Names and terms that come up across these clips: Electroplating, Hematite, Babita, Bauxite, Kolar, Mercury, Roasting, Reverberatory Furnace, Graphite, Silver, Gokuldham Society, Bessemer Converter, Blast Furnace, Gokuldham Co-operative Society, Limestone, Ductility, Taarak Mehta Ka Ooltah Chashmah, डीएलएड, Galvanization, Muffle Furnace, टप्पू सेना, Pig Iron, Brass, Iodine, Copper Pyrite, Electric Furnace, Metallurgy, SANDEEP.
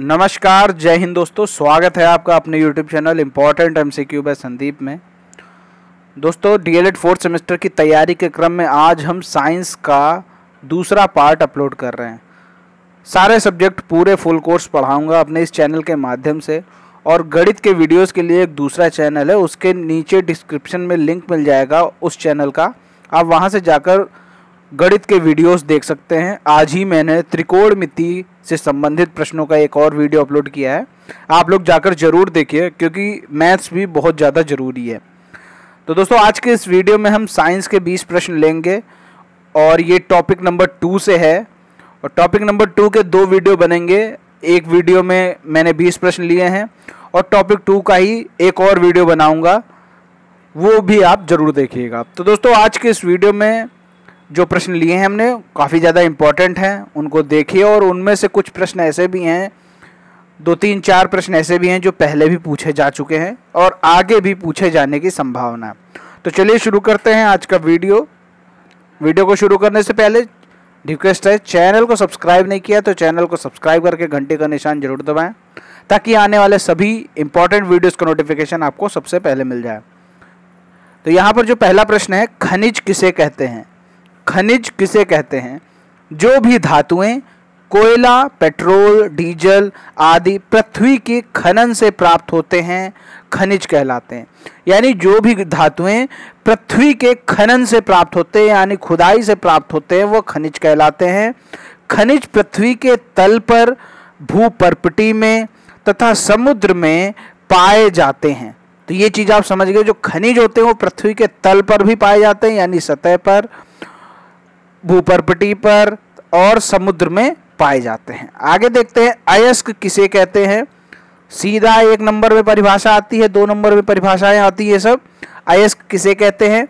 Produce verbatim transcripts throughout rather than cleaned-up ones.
नमस्कार, जय हिंद दोस्तों। स्वागत है आपका अपने YouTube channel important MCQ by Sandeep में। दोस्तों, डीएलएड फोर्थ सेमेस्टर की तैयारी के क्रम में आज हम साइंस का दूसरा पार्ट अपलोड कर रहे हैं। सारे सब्जेक्ट पूरे फुल कोर्स पढ़ाऊंगा अपने इस चैनल के माध्यम से, और गणित के वीडियोज़ के लिए एक दूसरा चैनल है, उसके नीचे डिस्क्रिप्शन में लिंक मिल जाएगा उस चैनल का, आप वहाँ से जाकर गणित के वीडियोस देख सकते हैं। आज ही मैंने त्रिकोणमिति से संबंधित प्रश्नों का एक और वीडियो अपलोड किया है, आप लोग जाकर जरूर देखिए क्योंकि मैथ्स भी बहुत ज़्यादा ज़रूरी है। तो दोस्तों, आज के इस वीडियो में हम साइंस के बीस प्रश्न लेंगे और ये टॉपिक नंबर टू से है, और टॉपिक नंबर टू के दो वीडियो बनेंगे। एक वीडियो में मैंने बीस प्रश्न लिए हैं और टॉपिक टू का ही एक और वीडियो बनाऊँगा, वो भी आप ज़रूर देखिएगा। तो दोस्तों, आज के इस वीडियो में जो प्रश्न लिए हैं हमने काफ़ी ज़्यादा इम्पॉर्टेंट हैं, उनको देखिए, और उनमें से कुछ प्रश्न ऐसे भी हैं, दो तीन चार प्रश्न ऐसे भी हैं जो पहले भी पूछे जा चुके हैं और आगे भी पूछे जाने की संभावना है। तो चलिए शुरू करते हैं आज का वीडियो। वीडियो को शुरू करने से पहले रिक्वेस्ट है, चैनल को सब्सक्राइब नहीं किया तो चैनल को सब्सक्राइब करके घंटे का निशान जरूर दबाएँ ताकि आने वाले सभी इम्पॉर्टेंट वीडियोज़ का नोटिफिकेशन आपको सबसे पहले मिल जाए। तो यहाँ पर जो पहला प्रश्न है, खनिज किसे कहते हैं? खनिज किसे कहते हैं? जो भी धातुएं, कोयला, पेट्रोल, डीजल आदि पृथ्वी के खनन से प्राप्त होते हैं, खनिज कहलाते हैं। यानी जो भी धातुएं पृथ्वी के खनन से प्राप्त होते हैं, यानी खुदाई से प्राप्त होते हैं, वो खनिज कहलाते हैं। खनिज पृथ्वी के तल पर, भूपर्पटी में तथा समुद्र में पाए जाते हैं। तो ये चीज़ आप समझ गए, जो खनिज होते हैं वो पृथ्वी के तल पर भी पाए जाते हैं, यानी सतह पर, भूपर्पटी पर और समुद्र में पाए जाते हैं। आगे देखते हैं, अयस्क किसे कहते हैं? सीधा एक नंबर में परिभाषा आती है, दो नंबर में परिभाषाएं आती है सब। अयस्क किसे कहते हैं?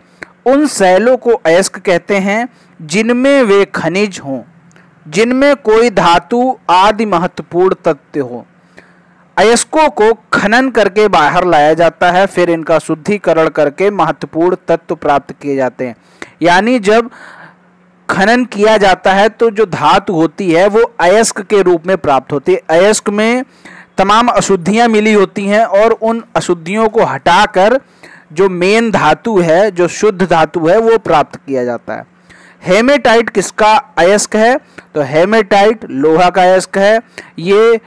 उन शैलों को अयस्क कहते हैं जिनमें वे खनिज हों, जिनमें कोई धातु आदि महत्वपूर्ण तत्व हो। अयस्कों को खनन करके बाहर लाया जाता है, फिर इनका शुद्धिकरण करके महत्वपूर्ण तत्व प्राप्त किए जाते हैं। यानी जब खनन किया जाता है तो जो धातु होती है वो अयस्क के रूप में प्राप्त होती है। अयस्क में तमाम अशुद्धियां मिली होती हैं और उन अशुद्धियों को हटाकर जो मेन धातु है, जो शुद्ध धातु है, वो प्राप्त किया जाता है। हेमेटाइट किसका अयस्क है? तो हेमेटाइट लोहा का अयस्क है। ये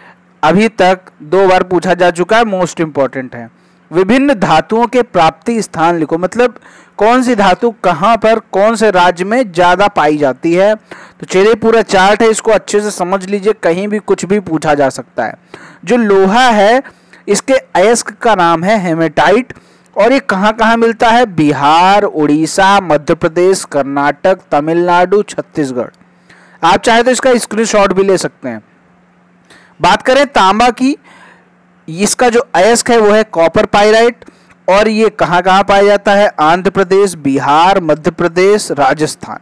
अभी तक दो बार पूछा जा चुका है, मोस्ट इम्पॉर्टेंट है। विभिन्न धातुओं के प्राप्ति स्थान लिखो, मतलब कौन सी धातु कहाँ पर कौन से राज्य में ज़्यादा पाई जाती है। तो चलिए, पूरा चार्ट है, इसको अच्छे से समझ लीजिए, कहीं भी कुछ भी पूछा जा सकता है। जो लोहा है इसके अयस्क का नाम है हेमेटाइट, और ये कहाँ कहाँ मिलता है? बिहार, उड़ीसा, मध्य प्रदेश, कर्नाटक, तमिलनाडु, छत्तीसगढ़। आप चाहे तो इसका स्क्रीनशॉट भी ले सकते हैं। बात करें तांबा की, इसका जो अयस्क है वो है कॉपर पाइराइट, और ये कहाँ कहाँ पाया जाता है? आंध्र प्रदेश, बिहार, मध्य प्रदेश, राजस्थान।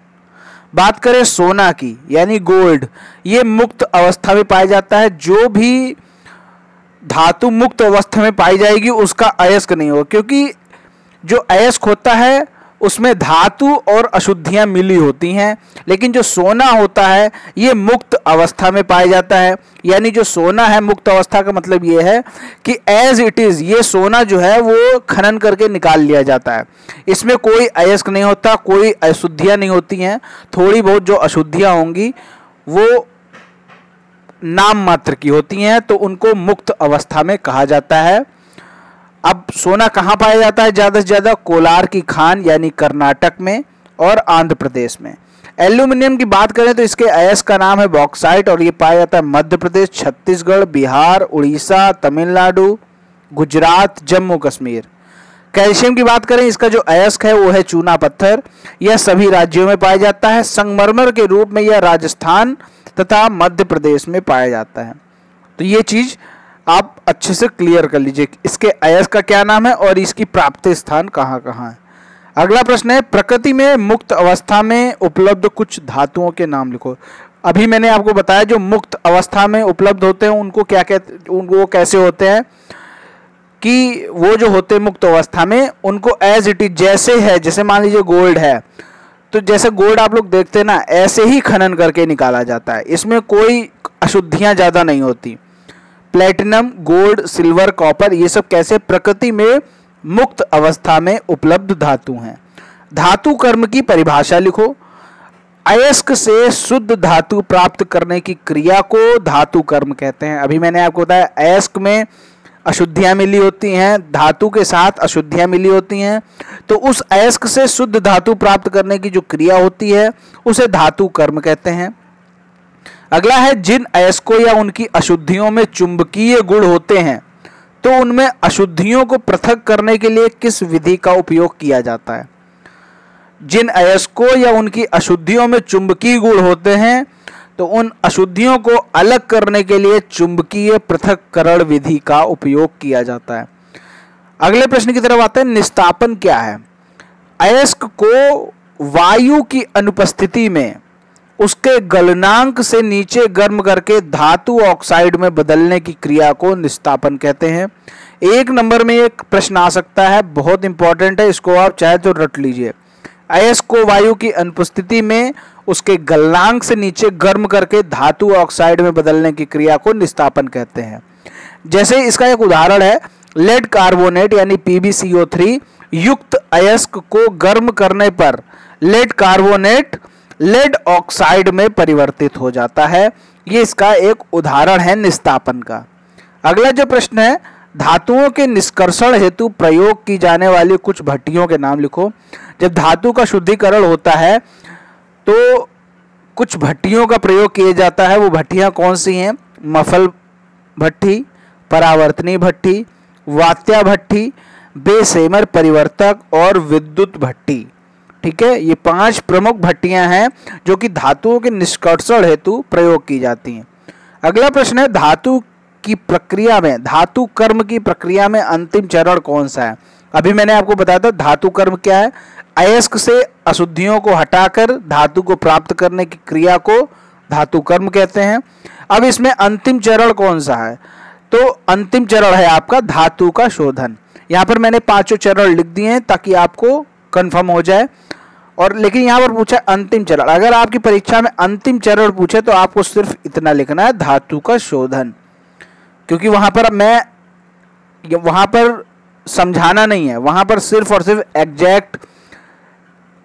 बात करें सोना की, यानी गोल्ड, ये मुक्त अवस्था में पाया जाता है। जो भी धातु मुक्त अवस्था में पाई जाएगी उसका अयस्क नहीं होगा, क्योंकि जो अयस्क होता है उसमें धातु और अशुद्धियां मिली होती हैं। लेकिन जो सोना होता है ये मुक्त अवस्था में पाया जाता है, यानी जो सोना है मुक्त अवस्था का मतलब ये है कि एज इट इज़ ये सोना जो है वो खनन करके निकाल लिया जाता है, इसमें कोई अयस्क नहीं होता, कोई अशुद्धियां नहीं होती हैं। थोड़ी बहुत जो अशुद्धियां होंगी वो नाम मात्र की होती हैं, तो उनको मुक्त अवस्था में कहा जाता है। अब सोना कहाँ पाया जाता है ज़्यादा से ज़्यादा? कोलार की खान, यानी कर्नाटक में और आंध्र प्रदेश में। एल्यूमिनियम की बात करें तो इसके अयस्क का नाम है बॉक्साइट, और ये पाया जाता है मध्य प्रदेश, छत्तीसगढ़, बिहार, उड़ीसा, तमिलनाडु, गुजरात, जम्मू कश्मीर। कैल्शियम की बात करें, इसका जो अयस्क है वो है चूना पत्थर, यह सभी राज्यों में पाया जाता है। संगमरमर के रूप में यह राजस्थान तथा मध्य प्रदेश में पाया जाता है। तो ये चीज़ आप अच्छे से क्लियर कर लीजिए, इसके अयस्क का क्या नाम है और इसकी प्राप्ति स्थान कहाँ कहाँ है। अगला प्रश्न है, प्रकृति में मुक्त अवस्था में उपलब्ध कुछ धातुओं के नाम लिखो। अभी मैंने आपको बताया जो मुक्त अवस्था में उपलब्ध होते हैं उनको क्या कहते, उनको कैसे होते हैं कि वो जो होते हैं मुक्त अवस्था में उनको एज इट इज जैसे है, जैसे मान लीजिए गोल्ड है, तो जैसे गोल्ड आप लोग देखते हैं ना, ऐसे ही खनन करके निकाला जाता है, इसमें कोई अशुद्धियाँ ज़्यादा नहीं होती। प्लेटिनम, गोल्ड, सिल्वर, कॉपर, ये सब कैसे प्रकृति में मुक्त अवस्था में उपलब्ध धातु हैं। धातु कर्म की परिभाषा लिखो। अयस्क से शुद्ध धातु प्राप्त करने की क्रिया को धातु कर्म कहते हैं। अभी मैंने आपको बताया अयस्क में अशुद्धियाँ मिली होती हैं, धातु के साथ अशुद्धियाँ मिली होती हैं, तो उस अयस्क से शुद्ध धातु प्राप्त करने की जो क्रिया होती है उसे धातु कर्म कहते हैं। अगला है जिन अयस्कों या उनकी अशुद्धियों में चुंबकीय गुण होते हैं तो उनमें अशुद्धियों को पृथक करने के लिए किस विधि का उपयोग किया जाता है। जिन अयस्कों या उनकी अशुद्धियों में चुंबकीय गुण होते हैं तो उन अशुद्धियों को अलग करने के लिए चुंबकीय पृथक्करण विधि का उपयोग किया जाता है। अगले प्रश्न की तरफ आते हैं, निस्तापन क्या है। अयस्क को वायु की अनुपस्थिति में उसके गलनांक से नीचे गर्म करके धातु ऑक्साइड में बदलने की क्रिया को निस्तापन कहते हैं। एक नंबर में एक प्रश्न आ सकता है, बहुत इंपॉर्टेंट है, इसको आप चाहे तो रट लीजिए। अयस्क को वायु की अनुपस्थिति में उसके गलनांक से नीचे गर्म करके धातु ऑक्साइड में बदलने की क्रिया को निस्तापन कहते हैं। जैसे इसका एक उदाहरण है, लेड कार्बोनेट यानी P B C O three युक्त अयस्क को गर्म करने पर लेड कार्बोनेट लेड ऑक्साइड में परिवर्तित हो जाता है। ये इसका एक उदाहरण है निस्तापन का। अगला जो प्रश्न है, धातुओं के निष्कर्षण हेतु प्रयोग की जाने वाली कुछ भट्टियों के नाम लिखो। जब धातु का शुद्धिकरण होता है तो कुछ भट्टियों का प्रयोग किया जाता है। वो भट्टियाँ कौन सी हैं? मफल भट्टी, परावर्तनी भट्टी, वात्या भट्टी, बेसेमर परिवर्तक और विद्युत भट्टी। ठीक है, ये पांच प्रमुख भट्टियाँ हैं जो कि धातुओं के निष्कर्षण हेतु प्रयोग की जाती हैं। अगला प्रश्न है, धातु की प्रक्रिया में, धातु कर्म की प्रक्रिया में अंतिम चरण कौन सा है। अभी मैंने आपको बताया था धातु कर्म क्या है। अयस्क से अशुद्धियों को हटाकर धातु को प्राप्त करने की क्रिया को धातु कर्म कहते हैं। अब इसमें अंतिम चरण कौन सा है, तो अंतिम चरण है आपका धातु का शोधन। यहाँ पर मैंने पांचों चरण लिख दिए हैं ताकि आपको कंफर्म हो जाए। और लेकिन यहाँ पर पूछा अंतिम चरण, अगर आपकी परीक्षा में अंतिम चरण पूछे तो आपको सिर्फ इतना लिखना है, धातु का शोधन, क्योंकि वहाँ पर मैं वहाँ पर समझाना नहीं है, वहाँ पर सिर्फ और सिर्फ एग्जैक्ट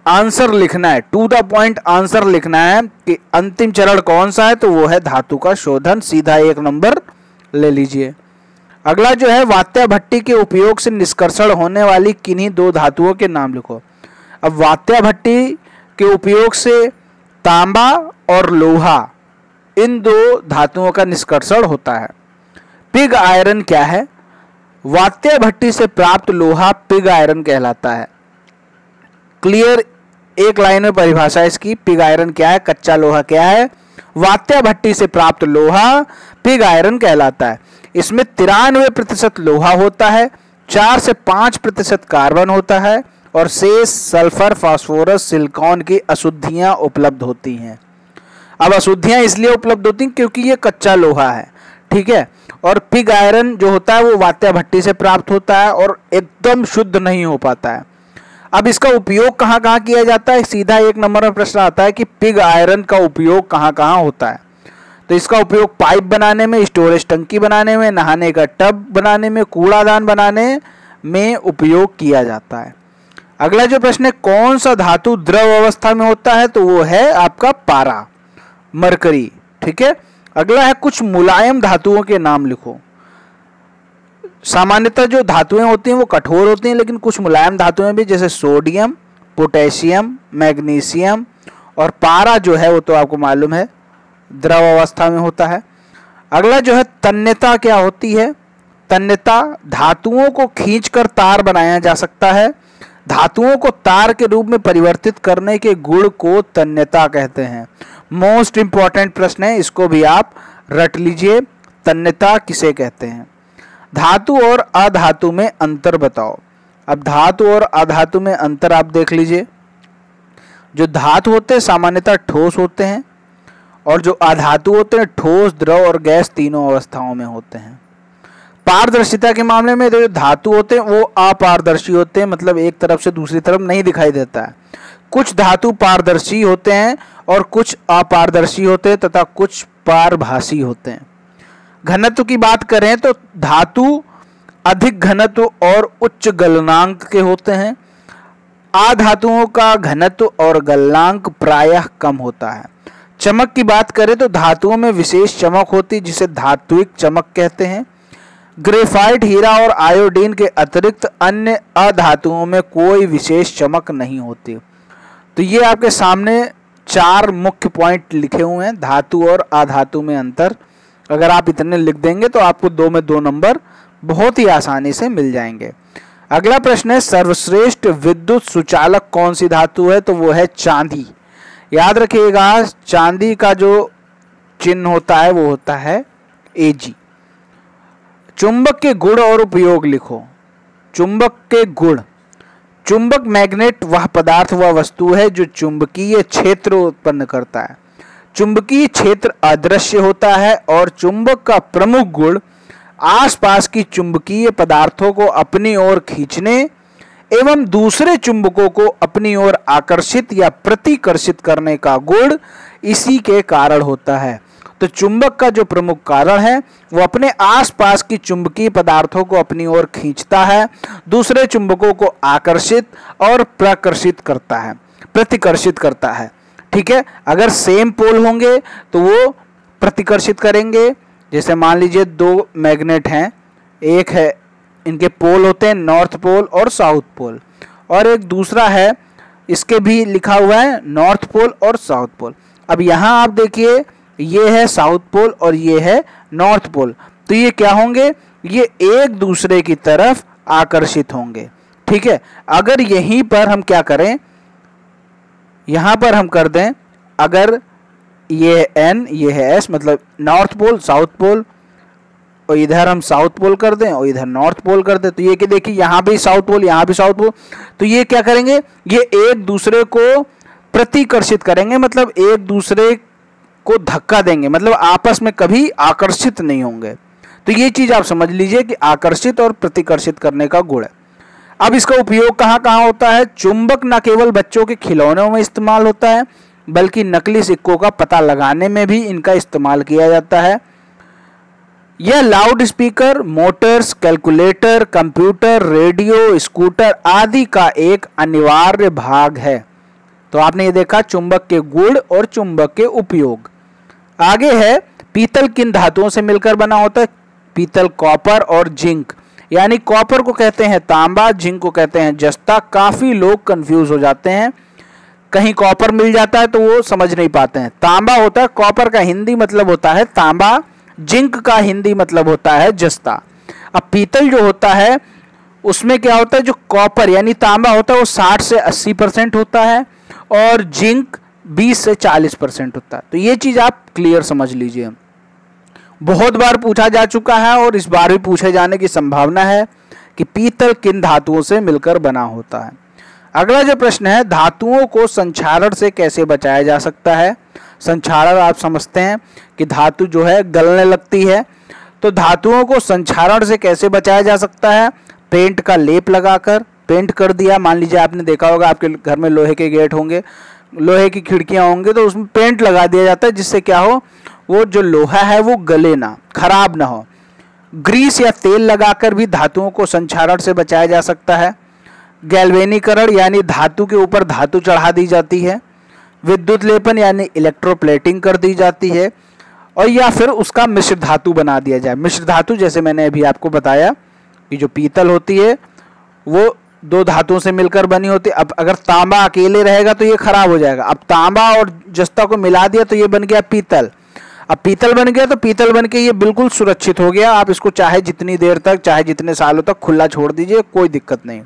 आंसर लिखना है, टू द पॉइंट आंसर लिखना है कि अंतिम चरण कौन सा है, तो वो है धातु का शोधन। सीधा एक नंबर ले लीजिए। अगला जो है, वात्या भट्टी के उपयोग से निष्कर्षण होने वाली किन्हीं दो धातुओं के नाम लिखो। अब वात्या भट्टी के उपयोग से तांबा और लोहा, इन दो धातुओं का निष्कर्षण होता है। पिग आयरन क्या है? वात्या भट्टी से प्राप्त लोहा पिग आयरन कहलाता है। क्लियर, एक लाइन में परिभाषा इसकी, पिग आयरन क्या है, कच्चा लोहा क्या है, वात्या भट्टी से प्राप्त लोहा पिग आयरन कहलाता है। इसमें तिरानवे प्रतिशत लोहा होता है, चार से पाँच प्रतिशत कार्बन होता है और शेष सल्फर, फास्फोरस, सिलिकॉन की अशुद्धियाँ उपलब्ध होती हैं। अब अशुद्धियाँ इसलिए उपलब्ध होती हैं क्योंकि ये कच्चा लोहा है, ठीक है, और पिग आयरन जो होता है वो वात्या भट्टी से प्राप्त होता है और एकदम शुद्ध नहीं हो पाता है। अब इसका उपयोग कहाँ कहाँ किया जाता है, सीधा एक नंबर में प्रश्न आता है कि पिग आयरन का उपयोग कहाँ कहाँ होता है। तो इसका उपयोग पाइप बनाने में, स्टोरेज टंकी बनाने में, नहाने का टब बनाने में, कूड़ादान बनाने में उपयोग किया जाता है। अगला जो प्रश्न है, कौन सा धातु द्रव अवस्था में होता है, तो वो है आपका पारा, मरकरी, ठीक है। अगला है, कुछ मुलायम धातुओं के नाम लिखो। सामान्यतः जो धातुएं होती हैं वो कठोर होती हैं, लेकिन कुछ मुलायम धातुएं भी, जैसे सोडियम, पोटेशियम, मैग्नीशियम और पारा जो है वो तो आपको मालूम है द्रव अवस्था में होता है। अगला जो है, तन्यता क्या होती है। तन्यता, धातुओं को खींचकर तार बनाया जा सकता है। धातुओं को तार के रूप में परिवर्तित करने के गुण को तन्यता कहते हैं। मोस्ट इंपॉर्टेंट प्रश्न है, इसको भी आप रट लीजिए, तन्यता किसे कहते हैं। धातु और अधातु में अंतर बताओ। अब धातु और अधातु में अंतर आप देख लीजिए। जो धातु होते हैं सामान्यतः ठोस होते हैं और जो अधातु होते हैं ठोस, द्रव और गैस तीनों अवस्थाओं में होते हैं। पारदर्शिता के मामले में जो धातु होते हैं वो अपारदर्शी होते हैं, मतलब एक तरफ से दूसरी तरफ नहीं दिखाई देता है। कुछ धातु पारदर्शी होते हैं और कुछ अपारदर्शी होते हैं तथा कुछ पारभासी होते हैं। घनत्व की बात करें तो धातु अधिक घनत्व और उच्च गलनांक के होते हैं। आधातुओं का घनत्व और गलनांक प्रायः कम होता है। चमक की बात करें तो धातुओं में विशेष चमक होती है जिसे धात्विक चमक कहते हैं। ग्रेफाइट, हीरा और आयोडीन के अतिरिक्त अन्य अधातुओं में कोई विशेष चमक नहीं होती। तो ये आपके सामने चार मुख्य पॉइंट लिखे हुए हैं, धातु और अधातु में अंतर। अगर आप इतने लिख देंगे तो आपको दो में दो नंबर बहुत ही आसानी से मिल जाएंगे। अगला प्रश्न है सर्वश्रेष्ठ विद्युत सुचालक कौन सी धातु है, तो वो है चांदी। याद रखिएगा चांदी का जो चिन्ह होता है वो होता है एजी। चुंबक के गुण और उपयोग लिखो। चुंबक के गुण, चुंबक मैग्नेट वह पदार्थ वह वस्तु है जो चुंबकीय क्षेत्र उत्पन्न करता है। चुंबकीय क्षेत्र अदृश्य होता है और चुंबक का प्रमुख गुण आसपास की चुंबकीय पदार्थों को अपनी ओर खींचने एवं दूसरे चुंबकों को अपनी ओर आकर्षित या प्रतिकर्षित करने का गुण इसी के कारण होता है। तो चुंबक का जो प्रमुख कारण है वो अपने आसपास की चुंबकीय पदार्थों को अपनी ओर खींचता है, दूसरे चुंबकों को आकर्षित और प्रकर्षित करता है, प्रतिकर्षित करता है। ठीक है, अगर सेम पोल होंगे तो वो प्रतिकर्षित करेंगे। जैसे मान लीजिए दो मैग्नेट हैं, एक है इनके पोल होते हैं नॉर्थ पोल और साउथ पोल, और एक दूसरा है इसके भी लिखा हुआ है नॉर्थ पोल और साउथ पोल। अब यहाँ आप देखिए ये है साउथ पोल और ये है नॉर्थ पोल, तो ये क्या होंगे, ये एक दूसरे की तरफ आकर्षित होंगे। ठीक है, अगर यहीं पर हम क्या करें, यहाँ पर हम कर दें, अगर ये है एन ये है एस, मतलब नॉर्थ पोल साउथ पोल, और इधर हम साउथ पोल कर दें और इधर नॉर्थ पोल कर दें, तो ये कि देखिए यहाँ भी साउथ पोल यहाँ भी साउथ पोल, तो ये क्या करेंगे, ये एक दूसरे को प्रतिकर्षित करेंगे, मतलब एक दूसरे को धक्का देंगे, मतलब आपस में कभी आकर्षित नहीं होंगे। तो ये चीज़ आप समझ लीजिए कि आकर्षित और प्रतिकर्षित करने का गुण है। अब इसका उपयोग कहाँ कहाँ होता है। चुंबक न केवल बच्चों के खिलौनों में इस्तेमाल होता है बल्कि नकली सिक्कों का पता लगाने में भी इनका इस्तेमाल किया जाता है। यह loud speaker, motors, calculator, computer, radio, scooter आदि का एक अनिवार्य भाग है। तो आपने ये देखा चुंबक के गुण और चुंबक के उपयोग। आगे है पीतल किन धातुओं से मिलकर बना होता है। पीतल कॉपर और जिंक, यानी कॉपर को कहते हैं तांबा, जिंक को कहते हैं जस्ता। काफ़ी लोग कंफ्यूज हो जाते हैं, कहीं कॉपर मिल जाता है तो वो समझ नहीं पाते हैं। तांबा होता है, कॉपर का हिंदी मतलब होता है तांबा, जिंक का हिंदी मतलब होता है जस्ता। अब पीतल जो होता है उसमें क्या होता है, जो कॉपर यानी तांबा होता है वो साठ से अस्सी परसेंट होता है और जिंक बीस से चालीस परसेंट होता है। तो ये चीज़ आप क्लियर समझ लीजिए, बहुत बार पूछा जा चुका है और इस बार भी पूछे जाने की संभावना है कि पीतल किन धातुओं से मिलकर बना होता है। अगला जो प्रश्न है, धातुओं को संक्षारण से कैसे बचाया जा सकता है। संक्षारण आप समझते हैं कि धातु जो है गलने लगती है, तो धातुओं को संक्षारण से कैसे बचाया जा सकता है। पेंट का लेप लगाकर पेंट कर दिया, मान लीजिए आपने देखा होगा आपके घर में लोहे के गेट होंगे, लोहे की खिड़कियां होंगी, तो उसमें पेंट लगा दिया जाता है जिससे क्या हो, वो जो लोहा है वो गले ना, खराब ना हो। ग्रीस या तेल लगाकर भी धातुओं को संक्षारण से बचाया जा सकता है। गैल्वेनीकरण यानी धातु के ऊपर धातु चढ़ा दी जाती है। विद्युत लेपन यानी इलेक्ट्रोप्लेटिंग कर दी जाती है, और या फिर उसका मिश्र धातु बना दिया जाए। मिश्र धातु जैसे मैंने अभी आपको बताया कि जो पीतल होती है वो दो धातुओं से मिलकर बनी होती है। अब अगर तांबा अकेले रहेगा तो ये खराब हो जाएगा, अब तांबा और जस्ता को मिला दिया तो ये बन गया पीतल। अब पीतल बन गया तो पीतल बन के ये बिल्कुल सुरक्षित हो गया, आप इसको चाहे जितनी देर तक चाहे जितने सालों तक खुला छोड़ दीजिए, कोई दिक्कत नहीं।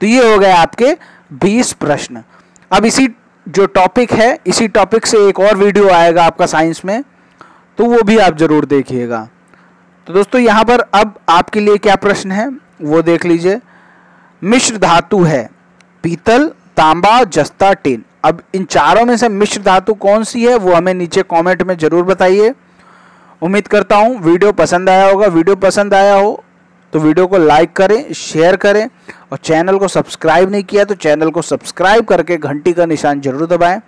तो ये हो गए आपके बीस प्रश्न। अब इसी जो टॉपिक है, इसी टॉपिक से एक और वीडियो आएगा आपका साइंस में, तो वो भी आप ज़रूर देखिएगा। तो दोस्तों यहाँ पर अब आपके लिए क्या प्रश्न है वो देख लीजिए। मिश्र धातु है पीतल, तांबा, जस्ता, टिन। अब इन चारों में से मिश्र धातु कौन सी है वो हमें नीचे कमेंट में ज़रूर बताइए। उम्मीद करता हूँ वीडियो पसंद आया होगा। वीडियो पसंद आया हो तो वीडियो को लाइक करें, शेयर करें, और चैनल को सब्सक्राइब नहीं किया तो चैनल को सब्सक्राइब करके घंटी का निशान जरूर दबाएं।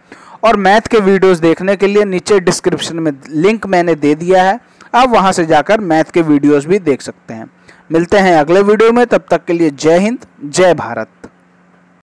और मैथ के वीडियोस देखने के लिए नीचे डिस्क्रिप्शन में लिंक मैंने दे दिया है, आप वहाँ से जाकर मैथ के वीडियोस भी देख सकते हैं। मिलते हैं अगले वीडियो में, तब तक के लिए जय हिंद, जय भारत।